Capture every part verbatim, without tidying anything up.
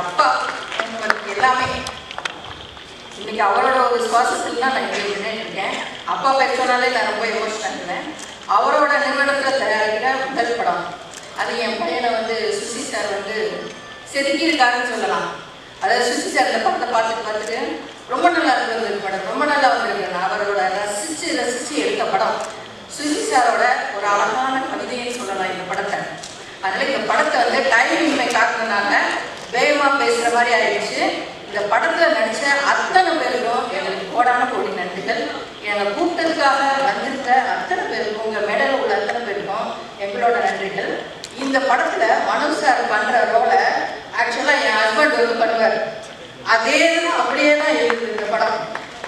அப்பா உங்களுக்கு எல்லாமே இன்னைக்கு அவரோட ஒரு சுவாசத்தில் தான் நான் இருக்கேன். அப்பா பேர் சொன்னாலே நான் ரொம்ப எமோஷனல் இருந்தேன். அவரோட நிறுவனத்தில் தயாரிக்கிற முதல் படம் அது. என் பையனை வந்து சுசி சார் வந்து செதுக்கியிருக்காருன்னு சொல்லலாம். அதாவது சுசி சார் இந்த படத்தை பார்த்துட்டு பார்த்துட்டு ரொம்ப நல்லா இருந்தது படம், ரொம்ப நல்லா வந்திருக்கேன். அவரோட ரசித்து ரசித்து எடுத்த படம். சுசி சாரோட ஒரு அழகான கவிதையை சொல்லலாம் இந்த படத்தை. அதனால் இந்த படத்தை வந்து டைமிங்மை காக்குறதுனால வேகமாக பேசுகிற மாதிரி ஆயிடுச்சு. இந்த படத்தில் நடித்த அத்தனை பேருக்கும் எங்களுக்கு கோடான கோடி நன்றிகள். எங்களை கூப்பிட்டதுக்காக வந்திருந்த அத்தனை பேருக்கும், உங்கள் மேடையில் உள்ள அத்தனை பேருக்கும் எங்களோட நன்றிகள். இந்த படத்தில் மனோஜ் சார் பண்ணுற ரோலை ஆக்சுவலாக என் ஹஸ்பண்ட் வந்து பண்ணுவார். அதே தான் அப்படியே தான் இருக்குது இந்த படம்.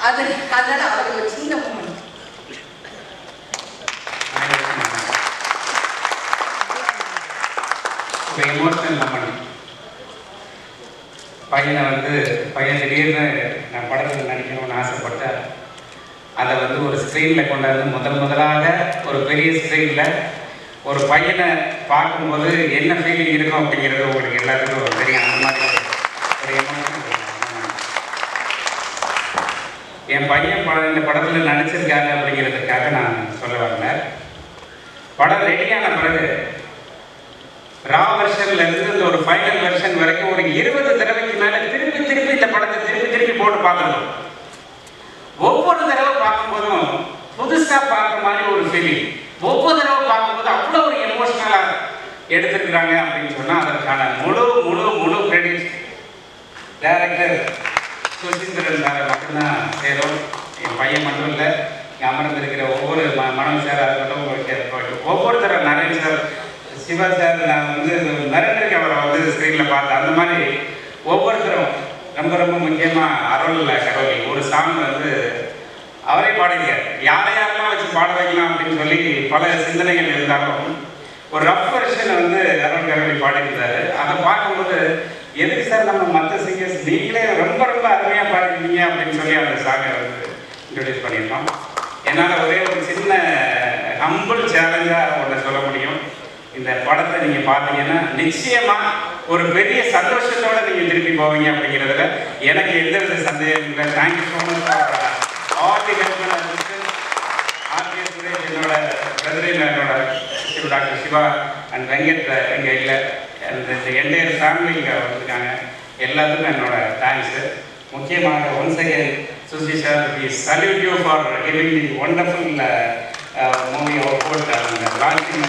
அது அதனால் அவருக்கு ஒரு சின்ன மூமெண்ட். இப்போ எமோஷனல் நம்ம பையனை வந்து பையன் திடீர்னு நான் படத்தில் நடிக்கணும்னு ஆசைப்பட்டேன். அதை வந்து ஒரு ஸ்க்ரீனில் கொண்டாந்து முதல் முதலாக ஒரு பெரிய ஸ்க்ரீனில் ஒரு பையனை பார்க்கும்போது என்ன ஃபீலிங் இருக்கும் அப்படிங்கிறது உங்களுக்கு எல்லாத்துக்கும் ஒரு பெரிய அந்த மாதிரி ஒரு எமோஷன். என் பையன் படம் இந்த படத்தில் நடிச்சிருக்காங்க அப்படிங்கிறதுக்காக நான் சொல்ல வரேன். படம் ரெடியான பிறகு ரா வெர்ஷன்லேருந்து இந்த ஒரு ஃபைனல் வெர்ஷன் வரைக்கும் ஒரு இருபது தடவைக்கு மேலே திருப்பி திருப்பி இந்த படத்தை திருப்பி திருப்பி போட்டு பார்க்கணும். ஒவ்வொரு தடவை பார்க்கும்போதும் புதுசாக பார்க்குற மாதிரி ஒரு ஃபீலிங். ஒவ்வொரு தடவை பார்க்கும்போது அவ்வளோ ஒரு எமோஷ்னலாக எடுத்துக்கிறாங்க அப்படின்னு சொன்னால் அதற்கான முழு முழு முழு கிரெடிட் டைரக்டர் சுசீந்திரன் சாரை மட்டும்தான் சேரும். என் பையன் மட்டும் இல்லை, இங்கே அமர்ந்திருக்கிற ஒவ்வொரு ம மனம் சாராக இருக்கட்டும், உங்களுக்கு ஒவ்வொரு தடவை நரேன் சார், சிவா சார், நான் வந்து நரேந்திரக்கு அவரை வந்து ஸ்க்ரீனில் பார்த்தேன். அந்த மாதிரி ஒவ்வொருத்தரும் ரொம்ப ரொம்ப முக்கியமாக அருள் கரோலி ஒரு சாங் வந்து அவரே பாடுகிறார். யாரை யாரெல்லாம் வச்சு பாட வைக்கலாம் அப்படின்னு சொல்லி பல சிந்தனைகள் இருந்தாலும் ஒரு ரஃப் வெர்ஷன் வந்து அருள் கரோலி பாடிக்கிறாரு. அதை பார்க்கும்போது எதுக்கு சார் நம்ம மற்ற சிங்கர்ஸ் நீங்களே ரொம்ப ரொம்ப அருமையாக பாடுறீங்க அப்படின்னு சொல்லி அந்த சாங்கை வந்து இன்ட்ரடியூஸ் பண்ணியிருந்தோம். என்னால் ஒரே ஒரு சின்ன ஹம்பிள் சேலஞ்சாக ஒன்று சொல்ல முடியும். இந்த படத்தை நீங்கள் பார்த்தீங்கன்னா நிச்சயமாக ஒரு பெரிய சந்தோஷத்தோடு நீங்கள் திருப்பி போவீங்க அப்படிங்கிறதுல எனக்கு எந்த வித சந்தேகம் இல்லை. Thank you so much all the helpful artists Suresh, என்னோட பிரதரின், என்னோட டாக்டர் சிவா அண்ட் வெங்கட் இங்கே இல்லை, அந்த இந்த என்டையர் ஃபேமிலி இங்கே வந்திருக்காங்க. எல்லாத்துக்கும் என்னோட தேங்க்ஸு. முக்கியமாக once again Susi sir, we salute you for giving the wonderful movie award launching.